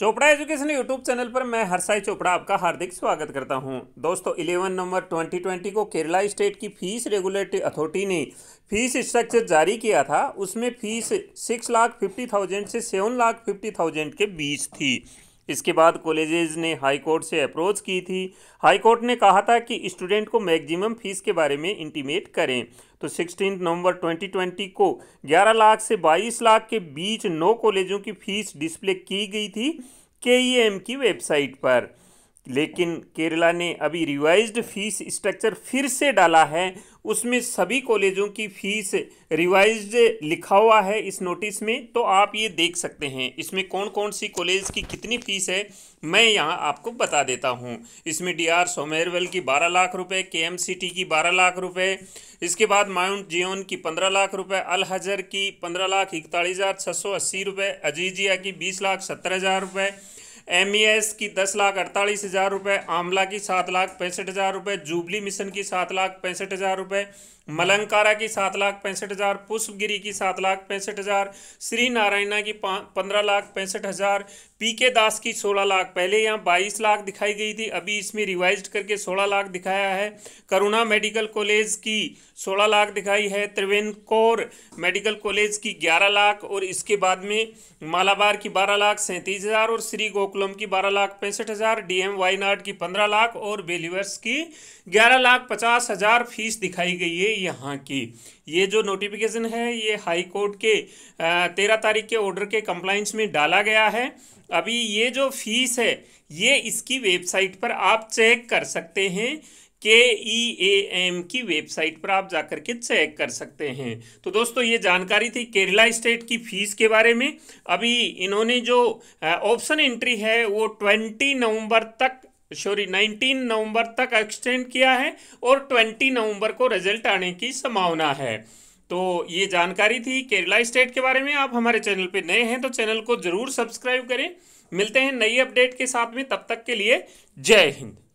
Chopra education YouTube channel पर मैं हरसाई चोपड़ा आपका हार्दिक स्वागत करता हूं। दोस्तों 11 नवंबर 2020 को केरला स्टेट की फीस रेगुलेटरी अथॉरिटी ने फीस स्ट्रक्चर जारी किया था। उसमें फीस 6,50,000 से 7,50,000 के बीच थी। इसके बाद कॉलेजेस ने हाई कोर्ट से अप्रोच की थी। हाई कोर्ट ने कहा था कि स्टूडेंट को मैक्सिमम फीस के बारे में इंटीमेट करें। तो 16 नवंबर 2020 को 11 लाख से 22 लाख के बीच 9 कॉलेजों की फीस डिस्प्ले की गई थी केईएएम की वेबसाइट पर। लेकिन केरला ने अभी रिवाइज्ड फीस स्ट्रक्चर फिर से डाला है। उसमें सभी कॉलेजों की फीस रिवाइज्ड लिखा हुआ है इस नोटिस में। तो आप ये देख सकते हैं इसमें कौन कौन सी कॉलेज की कितनी फीस है, मैं यहाँ आपको बता देता हूँ। इसमें डीआर सोमेरवल की 12 लाख रुपए, केएमसीटी की 12 लाख रुपए, इसके बाद माउंट जियोन की 15 लाख रुपए, अलज़र की 15,41,680 रुपये, अजीजिया की 20,70,000 रुपये, MES की 10,48,000 रुपये, आंवला की 7,65,000 रुपये, जुबली मिशन की 7,65,000 रुपये, मलंकारा की 7,65,000, पुष्पगिरी की 7,65,000, श्री नारायणा की 15,65,000, पी दास की 16 लाख। पहले यहाँ 22 लाख दिखाई गई थी, अभी इसमें रिवाइज्ड करके 16 लाख दिखाया है। करुणा मेडिकल कॉलेज की 16 लाख दिखाई है, त्रिवेंद्र कौर मेडिकल कॉलेज की 11 लाख और इसके बाद में मालाबार की 12,37,000 और श्री गोकुल की 12,65,000, डीएम वाइनार्ड की 15 लाख और बेलीवर्स की 11,50,000 फीस दिखाई गई है यहाँ की। ये जो नोटिफिकेशन है ये हाई कोर्ट के 13 तारीख के ऑर्डर के कंप्लाइंस में डाला गया है। अभी ये जो फीस है ये इसकी वेबसाइट पर आप चेक कर सकते हैं, केईएएम की वेबसाइट पर आप जाकर के चेक कर सकते हैं। तो दोस्तों ये जानकारी थी केरला स्टेट की फीस के बारे में। अभी इन्होंने जो ऑप्शन एंट्री है वो 19 नवंबर तक एक्सटेंड किया है और 20 नवंबर को रिजल्ट आने की संभावना है। तो ये जानकारी थी केरला स्टेट के बारे में। आप हमारे चैनल पे नए हैं तो चैनल को जरूर सब्सक्राइब करें। मिलते हैं नई अपडेट के साथ में, तब तक के लिए जय हिंद।